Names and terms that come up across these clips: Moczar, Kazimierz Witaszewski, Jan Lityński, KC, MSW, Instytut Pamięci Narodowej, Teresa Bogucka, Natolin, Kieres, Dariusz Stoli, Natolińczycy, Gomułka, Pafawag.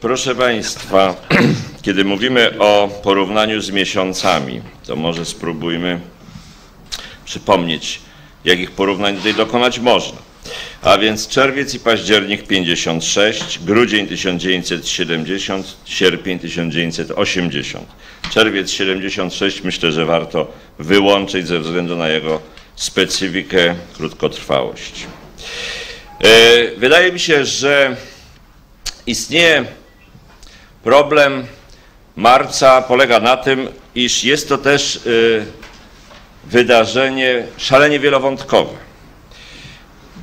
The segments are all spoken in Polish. Proszę Państwa, kiedy mówimy o porównaniu z miesiącami, to może spróbujmy przypomnieć, jakich porównań tutaj dokonać można. A więc czerwiec i październik 56, grudzień 1970, sierpień 1980. Czerwiec 76 myślę, że warto wyłączyć ze względu na jego specyfikę, krótkotrwałość. Wydaje mi się, że istnieje problem marca, polega na tym, iż jest to też wydarzenie szalenie wielowątkowe.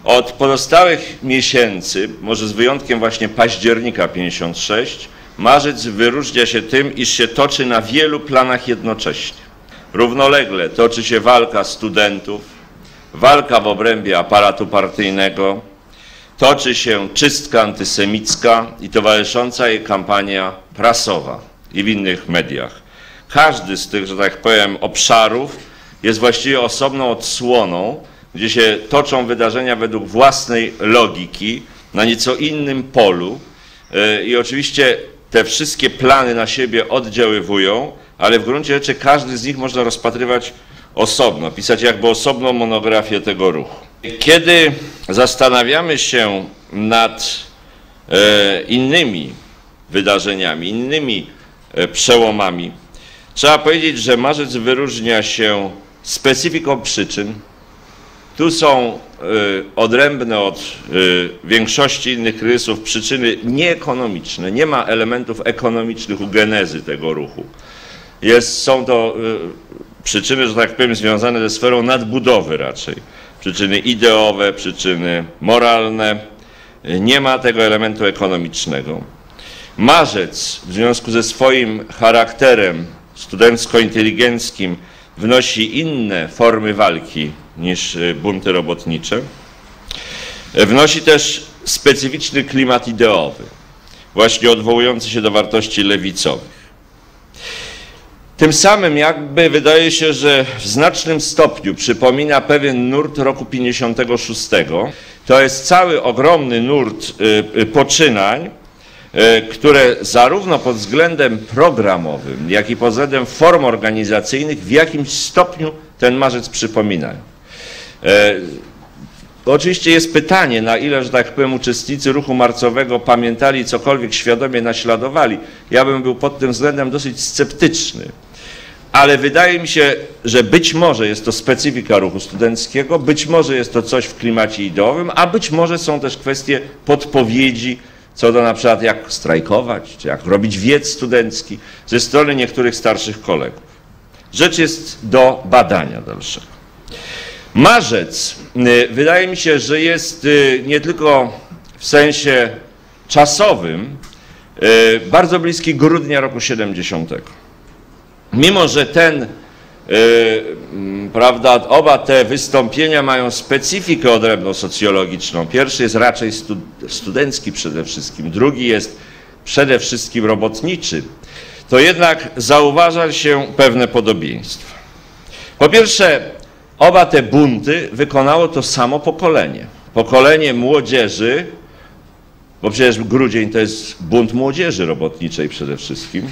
Od pozostałych miesięcy, może z wyjątkiem właśnie października 56, marzec wyróżnia się tym, iż się toczy na wielu planach jednocześnie. Równolegle toczy się walka studentów, walka w obrębie aparatu partyjnego, toczy się czystka antysemicka i towarzysząca jej kampania prasowa i w innych mediach. Każdy z tych, że tak powiem, obszarów jest właściwie osobną odsłoną, gdzie się toczą wydarzenia według własnej logiki, na nieco innym polu i oczywiście te wszystkie plany na siebie oddziaływują, ale w gruncie rzeczy każdy z nich można rozpatrywać osobno, pisać jakby osobną monografię tego ruchu. Kiedy zastanawiamy się nad innymi wydarzeniami, innymi przełomami, trzeba powiedzieć, że marzec wyróżnia się specyfiką przyczyn. Tu są odrębne od większości innych kryzysów przyczyny nieekonomiczne. Nie ma elementów ekonomicznych u genezy tego ruchu. Są to przyczyny, że tak powiem, związane ze sferą nadbudowy raczej. Przyczyny ideowe, przyczyny moralne. Nie ma tego elementu ekonomicznego. Marzec w związku ze swoim charakterem studencko-inteligenckim wnosi inne formy walki niż bunty robotnicze. Wnosi też specyficzny klimat ideowy, właśnie odwołujący się do wartości lewicowych. Tym samym jakby wydaje się, że w znacznym stopniu przypomina pewien nurt roku 56. To jest cały ogromny nurt poczynań, które zarówno pod względem programowym, jak i pod względem form organizacyjnych w jakimś stopniu ten marzec przypominają. Oczywiście jest pytanie, na ile, że tak powiem, uczestnicy ruchu marcowego pamiętali i cokolwiek świadomie naśladowali. Ja bym był pod tym względem dosyć sceptyczny, ale wydaje mi się, że być może jest to specyfika ruchu studenckiego, być może jest to coś w klimacie ideowym, a być może są też kwestie podpowiedzi co do na przykład jak strajkować, czy jak robić wiec studencki ze strony niektórych starszych kolegów. Rzecz jest do badania dalszego. Marzec wydaje mi się, że jest nie tylko w sensie czasowym bardzo bliski grudnia roku 70. Mimo że ten, prawda, oba te wystąpienia mają specyfikę odrębną socjologiczną. Pierwszy jest raczej studencki przede wszystkim, drugi jest przede wszystkim robotniczy. To jednak zauważa się pewne podobieństwa. Po pierwsze, oba te bunty wykonało to samo pokolenie. Pokolenie młodzieży, bo przecież grudzień to jest bunt młodzieży robotniczej przede wszystkim.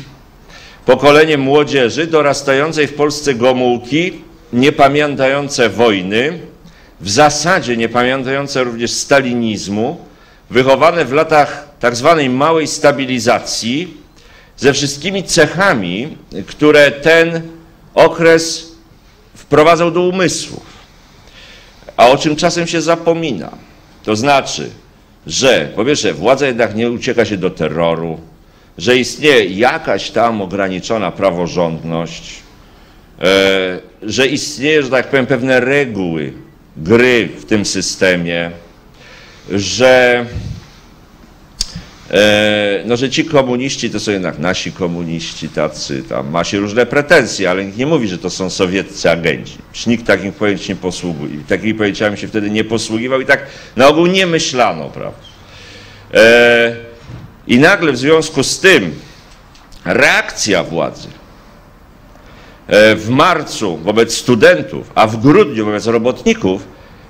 Pokolenie młodzieży dorastającej w Polsce Gomułki, nie pamiętające wojny, w zasadzie nie pamiętające również stalinizmu, wychowane w latach tak zwanej małej stabilizacji, ze wszystkimi cechami, które ten okres wprowadzał do umysłów, a o czym czasem się zapomina. To znaczy, że po pierwsze władza jednak nie ucieka się do terroru, że istnieje jakaś tam ograniczona praworządność, że istnieje, że tak powiem, pewne reguły gry w tym systemie, że, no, że ci komuniści to są jednak nasi komuniści, tacy tam ma się różne pretensje, ale nikt nie mówi, że to są sowieccy agenci. Nikt takich pojęć nie posługuje, takimi pojęciami się wtedy nie posługiwał i tak na ogół nie myślano, prawda? I nagle w związku z tym reakcja władzy w marcu wobec studentów, a w grudniu wobec robotników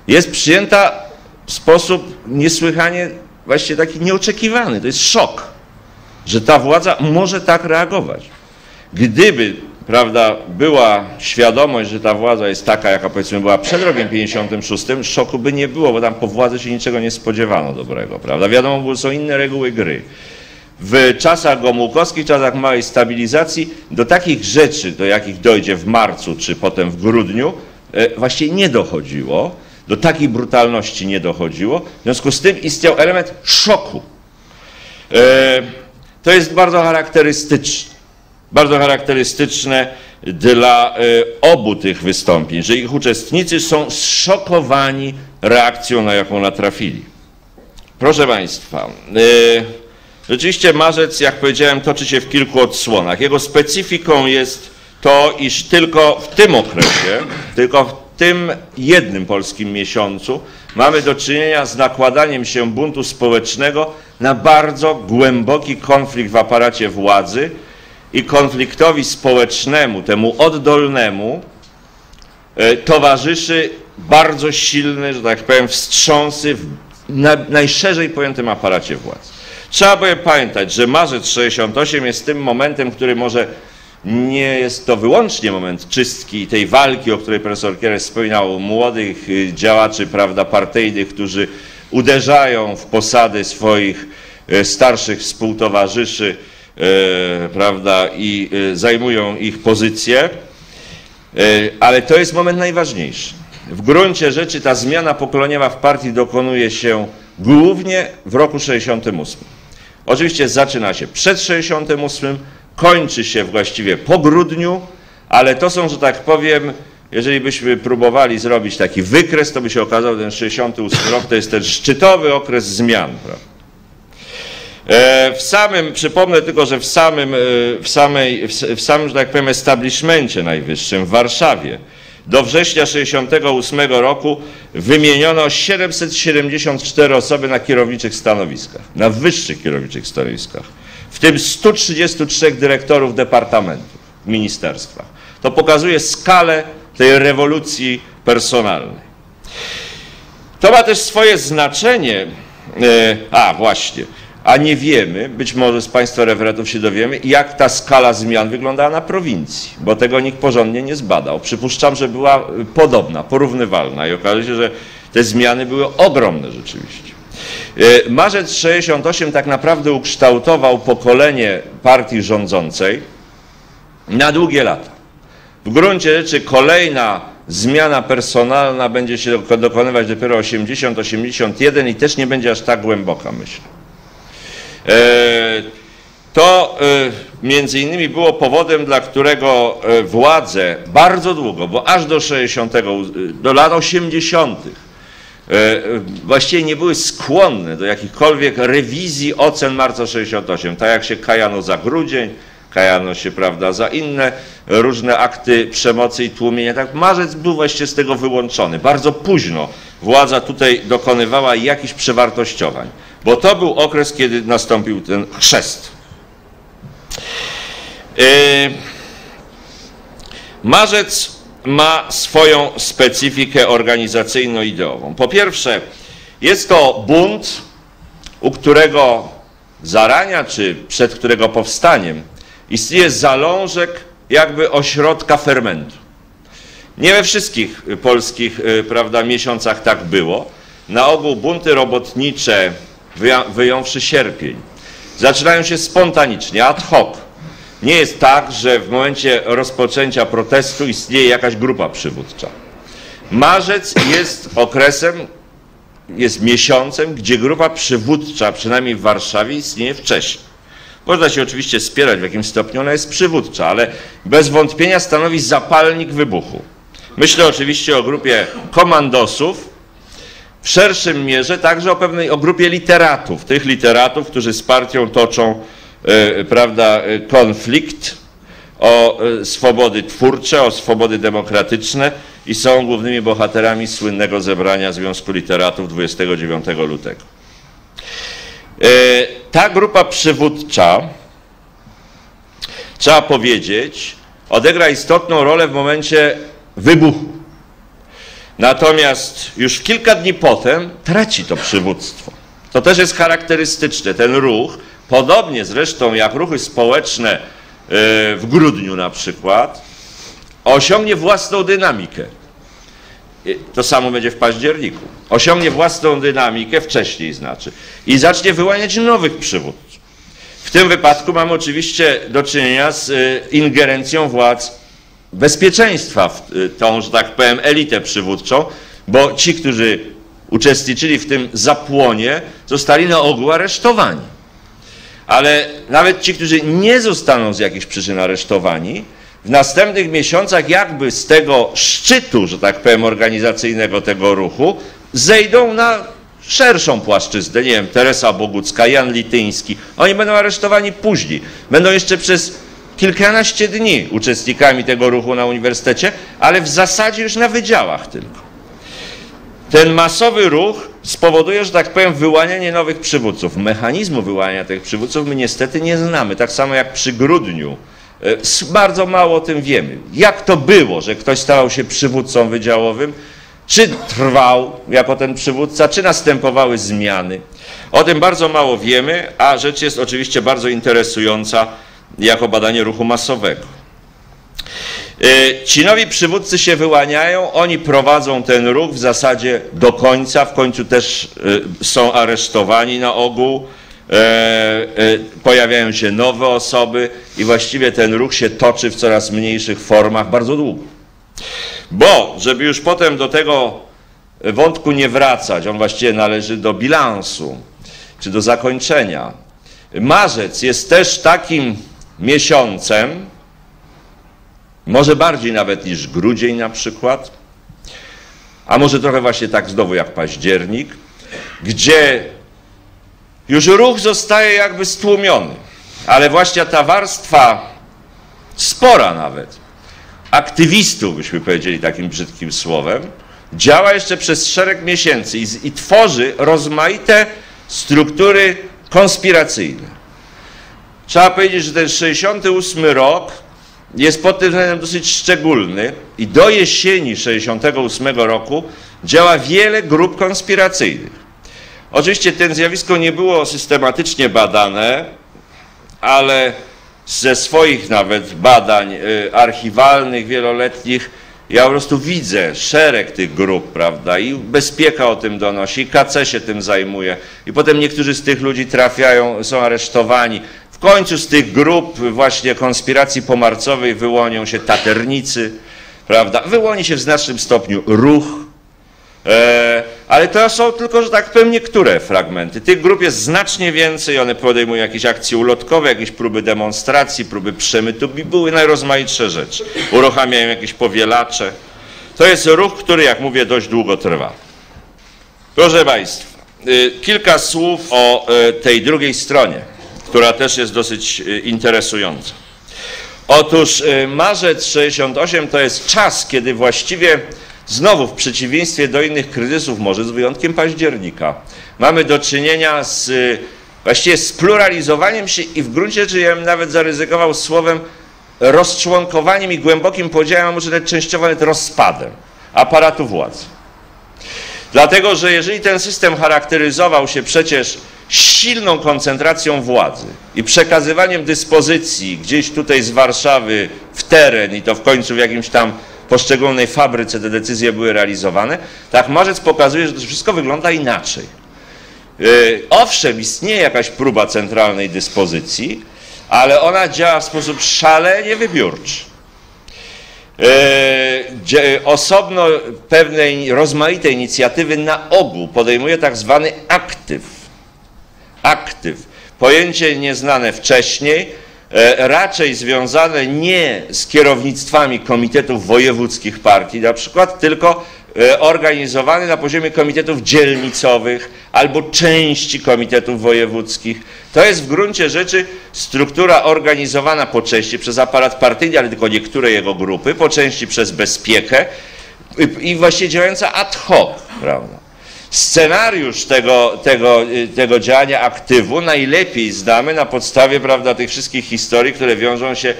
jest przyjęta w sposób niesłychanie, właściwie taki nieoczekiwany. To jest szok. że ta władza może tak reagować. Gdyby, prawda, była świadomość, że ta władza jest taka, jaka powiedzmy była przed rokiem 56, szoku by nie było, bo tam po władzy się niczego nie spodziewano dobrego, prawda. Wiadomo, są inne reguły gry. W czasach gomułkowskich, czasach małej stabilizacji, do takich rzeczy, do jakich dojdzie w marcu czy potem w grudniu, właściwie nie dochodziło, do takiej brutalności nie dochodziło. W związku z tym istniał element szoku. To jest bardzo charakterystyczne dla obu tych wystąpień, że ich uczestnicy są zszokowani reakcją, na jaką natrafili. Proszę Państwa, rzeczywiście marzec, jak powiedziałem, toczy się w kilku odsłonach. Jego specyfiką jest to, iż tylko w tym okresie, tylko w tym jednym polskim miesiącu mamy do czynienia z nakładaniem się buntu społecznego na bardzo głęboki konflikt w aparacie władzy i konfliktowi społecznemu, temu oddolnemu, towarzyszy bardzo silny, że tak powiem, wstrząsy w najszerzej pojętym aparacie władzy. Trzeba by pamiętać, że marzec 68 jest tym momentem, który może nie jest to wyłącznie moment czystki i tej walki, o której profesor Kieres wspominał, młodych działaczy, prawda, partyjnych, którzy uderzają w posady swoich starszych współtowarzyszy, prawda, i zajmują ich pozycje, ale to jest moment najważniejszy. W gruncie rzeczy ta zmiana pokoleniowa w partii dokonuje się głównie w roku 68. Oczywiście zaczyna się przed 68, kończy się właściwie po grudniu, ale to są, że tak powiem, jeżeli byśmy próbowali zrobić taki wykres, to by się okazało, że ten 68 rok to jest ten szczytowy okres zmian, prawda? Przypomnę tylko, że w samym, że tak powiem, establishmencie najwyższym w Warszawie do września 68 roku wymieniono 774 osoby na kierowniczych stanowiskach, na wyższych kierowniczych stanowiskach, w tym 133 dyrektorów departamentów w ministerstwach. To pokazuje skalę tej rewolucji personalnej. To ma też swoje znaczenie, a nie wiemy, być może z Państwa referatów się dowiemy, jak ta skala zmian wyglądała na prowincji, bo tego nikt porządnie nie zbadał. Przypuszczam, że była podobna, porównywalna i okaże się, że te zmiany były ogromne rzeczywiście. Marzec 68 tak naprawdę ukształtował pokolenie partii rządzącej na długie lata. W gruncie rzeczy kolejna zmiana personalna będzie się dokonywać dopiero 80-81 i też nie będzie aż tak głęboka, myślę. To między innymi było powodem, dla którego władze bardzo długo, bo aż do 60, do lat 80. właściwie nie były skłonne do jakichkolwiek rewizji ocen marca 68, tak jak się kajano za grudzień, kajano się, prawda, za inne różne akty przemocy i tłumienia. Tak, marzec był właściwie z tego wyłączony. Bardzo późno władza tutaj dokonywała jakichś przewartościowań, bo to był okres, kiedy nastąpił ten chrzest. Marzec ma swoją specyfikę organizacyjno-ideową. Po pierwsze, jest to bunt, u którego zarania, czy przed którego powstaniem istnieje zalążek jakby ośrodka fermentu. Nie we wszystkich polskich, prawda, miesiącach tak było. Na ogół bunty robotnicze, wyjąwszy sierpień, zaczynają się spontanicznie, ad hoc. Nie jest tak, że w momencie rozpoczęcia protestu istnieje jakaś grupa przywódcza. Marzec jest okresem, jest miesiącem, gdzie grupa przywódcza, przynajmniej w Warszawie, istnieje wcześniej. Można się oczywiście spierać, w jakim stopniu ona jest przywódcza, ale bez wątpienia stanowi zapalnik wybuchu. Myślę oczywiście o grupie komandosów, w szerszym mierze także o grupie literatów, tych literatów, którzy z partią toczą, prawda, konflikt o swobody twórcze, o swobody demokratyczne i są głównymi bohaterami słynnego zebrania Związku Literatów 29 lutego. Ta grupa przywódcza, trzeba powiedzieć, odegra istotną rolę w momencie wybuchu. Natomiast już kilka dni potem traci to przywództwo. To też jest charakterystyczne. Ten ruch Podobnie zresztą jak ruchy społeczne w grudniu na przykład, osiągnie własną dynamikę. To samo będzie w październiku. Osiągnie własną dynamikę, wcześniej znaczy, i zacznie wyłaniać nowych przywódców. W tym wypadku mamy oczywiście do czynienia z ingerencją władz bezpieczeństwa w tą, że tak powiem, elitę przywódczą, bo ci, którzy uczestniczyli w tym zapłonie, zostali na ogół aresztowani. Ale nawet ci, którzy nie zostaną z jakichś przyczyn aresztowani, w następnych miesiącach jakby z tego szczytu, że tak powiem, organizacyjnego tego ruchu, zejdą na szerszą płaszczyznę, nie wiem, Teresa Bogucka, Jan Lityński, oni będą aresztowani później, będą jeszcze przez kilkanaście dni uczestnikami tego ruchu na uniwersytecie, ale w zasadzie już na wydziałach tylko. Ten masowy ruch spowoduje, że tak powiem, wyłanianie nowych przywódców. Mechanizmu wyłaniania tych przywódców my niestety nie znamy, tak samo jak przy grudniu. Bardzo mało o tym wiemy. Jak to było, że ktoś stał się przywódcą wydziałowym? Czy trwał jako ten przywódca, czy następowały zmiany? O tym bardzo mało wiemy, a rzecz jest oczywiście bardzo interesująca jako badanie ruchu masowego. Ci nowi przywódcy się wyłaniają, oni prowadzą ten ruch w zasadzie do końca, w końcu też są aresztowani na ogół. Pojawiają się nowe osoby i właściwie ten ruch się toczy w coraz mniejszych formach bardzo długo. Bo, żeby już potem do tego wątku nie wracać, on właściwie należy do bilansu, czy do zakończenia. Marzec jest też takim miesiącem, może bardziej nawet niż grudzień na przykład, a może trochę właśnie tak znowu jak październik, gdzie już ruch zostaje jakby stłumiony, ale właśnie ta warstwa, spora nawet, aktywistów, byśmy powiedzieli takim brzydkim słowem, działa jeszcze przez szereg miesięcy i tworzy rozmaite struktury konspiracyjne. Trzeba powiedzieć, że ten 68 rok jest pod tym względem dosyć szczególny i do jesieni 68 roku działa wiele grup konspiracyjnych. Oczywiście to zjawisko nie było systematycznie badane, ale ze swoich nawet badań archiwalnych, wieloletnich, ja po prostu widzę szereg tych grup, prawda, i Bezpieka o tym donosi, i KC się tym zajmuje, i potem niektórzy z tych ludzi trafiają, są aresztowani. W końcu z tych grup właśnie konspiracji pomarcowej wyłonią się taternicy, prawda, wyłoni się w znacznym stopniu ruch, ale to są tylko, że tak powiem, niektóre fragmenty. Tych grup jest znacznie więcej, one podejmują jakieś akcje ulotkowe, jakieś próby demonstracji, próby przemytu, były najrozmaitsze rzeczy. Uruchamiają jakieś powielacze. To jest ruch, który, jak mówię, dość długo trwa. Proszę Państwa, kilka słów o tej drugiej stronie, która też jest dosyć interesująca. Otóż marzec 68 to jest czas, kiedy właściwie znowu, w przeciwieństwie do innych kryzysów, może z wyjątkiem października, mamy do czynienia z właściwie spluralizowaniem się i w gruncie rzeczy ja bym nawet zaryzykował słowem rozczłonkowaniem i głębokim podziałem, a może nawet częściowo nawet rozpadem aparatu władzy. Dlatego, że jeżeli ten system charakteryzował się przecież silną koncentracją władzy i przekazywaniem dyspozycji gdzieś tutaj z Warszawy w teren i to w końcu w jakimś tam poszczególnej fabryce te decyzje były realizowane, tak marzec pokazuje, że to wszystko wygląda inaczej. Owszem, istnieje jakaś próba centralnej dyspozycji, ale ona działa w sposób szalenie wybiórczy. Osobno pewnej rozmaitej inicjatywy na ogół podejmuje tak zwany aktyw. Aktyw. Pojęcie nieznane wcześniej, raczej związane nie z kierownictwami komitetów wojewódzkich partii na przykład, tylko organizowane na poziomie komitetów dzielnicowych albo części komitetów wojewódzkich. To jest w gruncie rzeczy struktura organizowana po części przez aparat partyjny, ale tylko niektóre jego grupy, po części przez Bezpiekę i właściwie działająca ad hoc, prawda? Scenariusz tego działania aktywu najlepiej znamy na podstawie, prawda, tych wszystkich historii, które wiążą się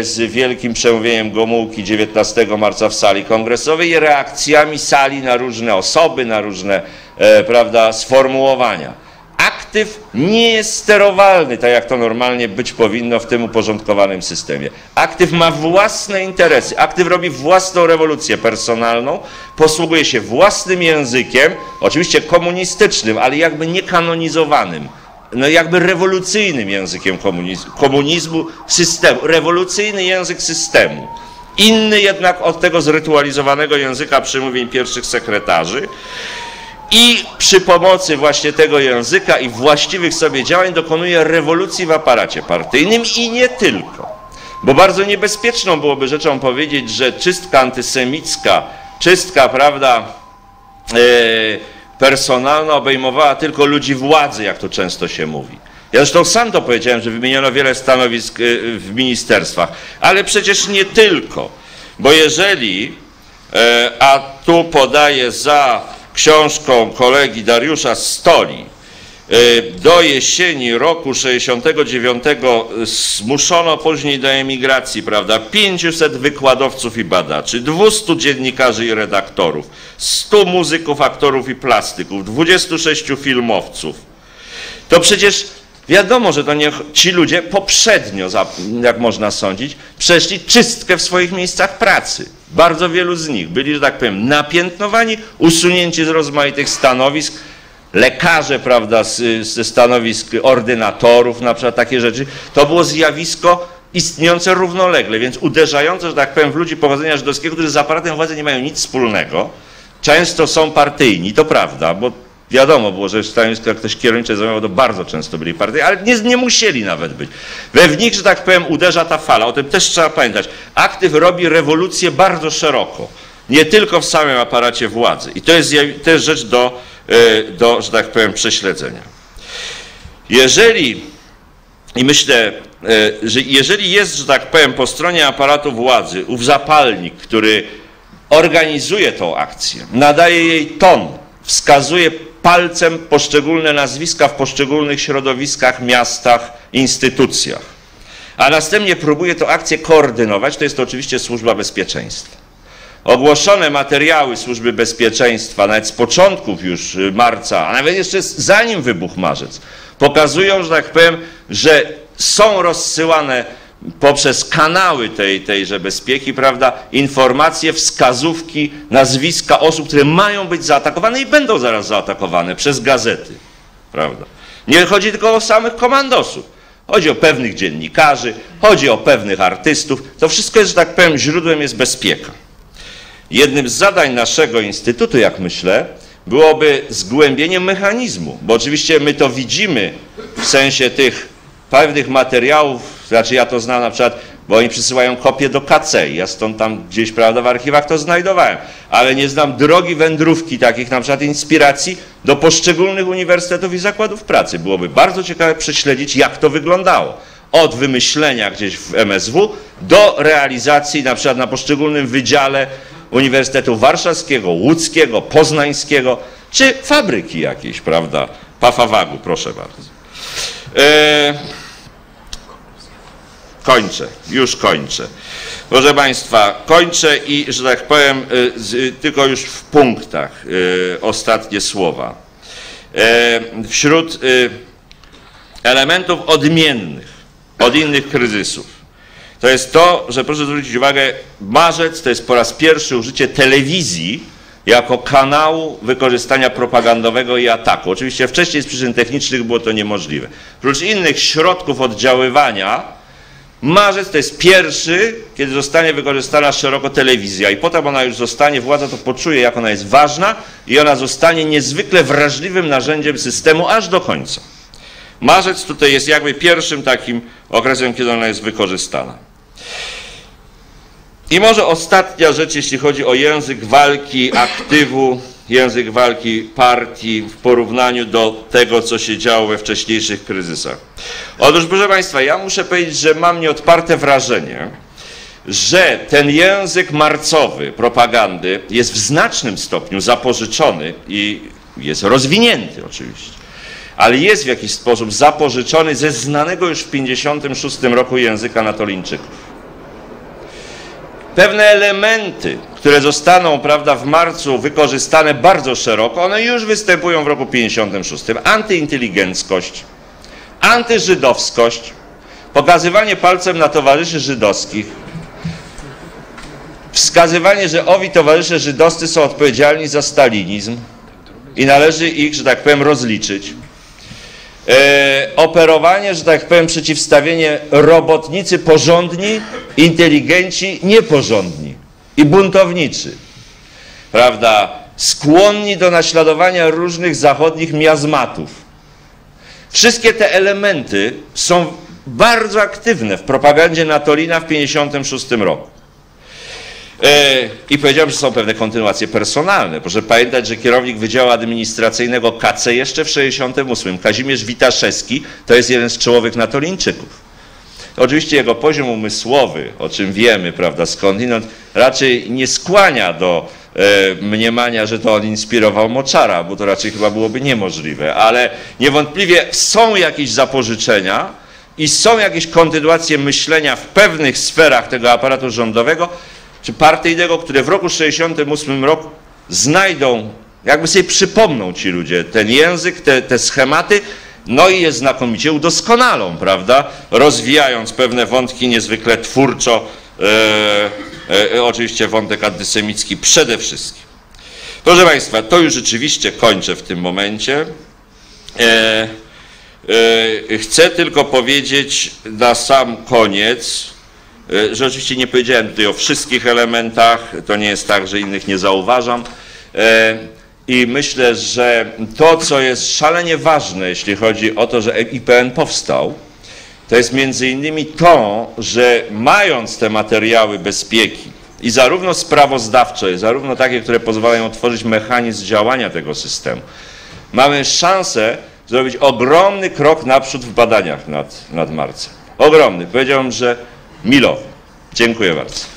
z wielkim przemówieniem Gomułki 19 marca w sali kongresowej i reakcjami sali na różne osoby, na różne, prawda, sformułowania. Akt aktyw nie jest sterowalny, tak jak to normalnie być powinno w tym uporządkowanym systemie. Aktyw ma własne interesy, aktyw robi własną rewolucję personalną, posługuje się własnym językiem, oczywiście komunistycznym, ale jakby niekanonizowanym, no jakby rewolucyjnym językiem komunizmu, systemu, rewolucyjny język systemu. Inny jednak od tego zrytualizowanego języka przemówień pierwszych sekretarzy. I przy pomocy właśnie tego języka i właściwych sobie działań dokonuje rewolucji w aparacie partyjnym i nie tylko. Bo bardzo niebezpieczną byłoby rzeczą powiedzieć, że czystka antysemicka, czystka, prawda, personalna obejmowała tylko ludzi władzy, jak to często się mówi. Ja zresztą sam to powiedziałem, że wymieniono wiele stanowisk w ministerstwach, ale przecież nie tylko, bo jeżeli, a tu podaję za książką kolegi Dariusza Stoli, do jesieni roku 69 zmuszono później do emigracji, prawda, 500 wykładowców i badaczy, 200 dziennikarzy i redaktorów, 100 muzyków, aktorów i plastyków, 26 filmowców. To przecież wiadomo, że to nie, ci ludzie poprzednio, jak można sądzić, przeszli czystkę w swoich miejscach pracy. Bardzo wielu z nich byli, że tak powiem, napiętnowani, usunięci z rozmaitych stanowisk, lekarze, prawda, ze stanowisk ordynatorów, na przykład takie rzeczy. To było zjawisko istniejące równolegle, więc uderzające, że tak powiem, w ludzi pochodzenia żydowskiego, którzy z aparatem władzy nie mają nic wspólnego. Często są partyjni, to prawda, bo wiadomo było, że jak ktoś kierownicze zajmował, to bardzo często byli partyjni, ale nie musieli nawet być. We w nich, że tak powiem, uderza ta fala, o tym też trzeba pamiętać. Aktyw robi rewolucję bardzo szeroko, nie tylko w samym aparacie władzy. I to jest też rzecz do, że tak powiem, prześledzenia. Jeżeli jest, że tak powiem, po stronie aparatu władzy ów zapalnik, który organizuje tą akcję, nadaje jej ton, wskazuje palcem poszczególne nazwiska w poszczególnych środowiskach, miastach, instytucjach, a następnie próbuje tę akcję koordynować, to jest to oczywiście Służba Bezpieczeństwa. Ogłoszone materiały Służby Bezpieczeństwa, nawet z początków już marca, a nawet jeszcze zanim wybuchł marzec, pokazują, że tak powiem, że są rozsyłane poprzez kanały tejże bezpieki, prawda, informacje, wskazówki, nazwiska osób, które mają być zaatakowane i będą zaraz zaatakowane przez gazety, prawda. Nie chodzi tylko o samych komandosów. Chodzi o pewnych dziennikarzy, chodzi o pewnych artystów. To wszystko jest, że tak powiem, źródłem jest bezpieka. Jednym z zadań naszego Instytutu, jak myślę, byłoby zgłębienie mechanizmu, bo oczywiście my to widzimy w sensie tych pewnych materiałów, znaczy ja to znam na przykład, bo oni przysyłają kopię do KC, ja stąd tam gdzieś, prawda, w archiwach to znajdowałem, ale nie znam drogi wędrówki takich na przykład inspiracji do poszczególnych uniwersytetów i zakładów pracy. Byłoby bardzo ciekawe prześledzić, jak to wyglądało. Od wymyślenia gdzieś w MSW do realizacji na przykład na poszczególnym wydziale Uniwersytetu Warszawskiego, Łódzkiego, Poznańskiego, czy fabryki jakiejś, prawda, Pafawagu, proszę bardzo. Kończę. Proszę Państwa, kończę i, że tak powiem, tylko już w punktach ostatnie słowa. Wśród elementów odmiennych od innych kryzysów to jest to, że proszę zwrócić uwagę, marzec to jest po raz pierwszy użycie telewizji jako kanału wykorzystania propagandowego i ataku. Oczywiście wcześniej z przyczyn technicznych było to niemożliwe. Prócz innych środków oddziaływania, marzec to jest pierwszy, kiedy zostanie wykorzystana szeroko telewizja i potem ona już zostanie, władza to poczuje, jak ona jest ważna i ona zostanie niezwykle wrażliwym narzędziem systemu aż do końca. Marzec tutaj jest jakby pierwszym takim okresem, kiedy ona jest wykorzystana. I może ostatnia rzecz, jeśli chodzi o język walki aktywu, język walki partii w porównaniu do tego, co się działo we wcześniejszych kryzysach. Otóż, proszę Państwa, ja muszę powiedzieć, że mam nieodparte wrażenie, że ten język marcowy propagandy jest w znacznym stopniu zapożyczony i jest rozwinięty oczywiście, ale jest w jakiś sposób zapożyczony ze znanego już w 1956 roku języka natolińczyków. Pewne elementy, które zostaną, prawda, w marcu wykorzystane bardzo szeroko, one już występują w roku 56. Antyinteligenckość, antyżydowskość, pokazywanie palcem na towarzyszy żydowskich, wskazywanie, że owi towarzysze żydowscy są odpowiedzialni za stalinizm i należy ich, że tak powiem, rozliczyć. Operowanie, że tak powiem, przeciwstawienie robotnicy porządni, inteligenci nieporządni i buntowniczy, prawda, skłonni do naśladowania różnych zachodnich miazmatów. Wszystkie te elementy są bardzo aktywne w propagandzie Natolina w 1956 roku. I powiedziałem, że są pewne kontynuacje personalne. Proszę pamiętać, że kierownik Wydziału Administracyjnego KC jeszcze w 1968, Kazimierz Witaszewski, to jest jeden z czołowych Natolińczyków. Oczywiście jego poziom umysłowy, o czym wiemy, prawda, skądinąd, raczej nie skłania do mniemania, że to on inspirował Moczara, bo to raczej chyba byłoby niemożliwe, ale niewątpliwie są jakieś zapożyczenia i są jakieś kontynuacje myślenia w pewnych sferach tego aparatu rządowego czy partyjnego, które w roku 1968 roku znajdą, jakby sobie przypomną ci ludzie ten język, te schematy, no i je znakomicie udoskonalą, prawda, rozwijając pewne wątki niezwykle twórczo, oczywiście wątek antysemicki przede wszystkim. Proszę Państwa, to już rzeczywiście kończę w tym momencie. Chcę tylko powiedzieć na sam koniec, że oczywiście nie powiedziałem tutaj o wszystkich elementach, to nie jest tak, że innych nie zauważam i myślę, że to, co jest szalenie ważne, jeśli chodzi o to, że IPN powstał, to jest między innymi to, że mając te materiały bezpieki i zarówno sprawozdawcze, i zarówno takie, które pozwalają otworzyć mechanizm działania tego systemu, mamy szansę zrobić ogromny krok naprzód w badaniach nad marcem. Ogromny. Powiedziałbym, że milowy. Dziękuję bardzo.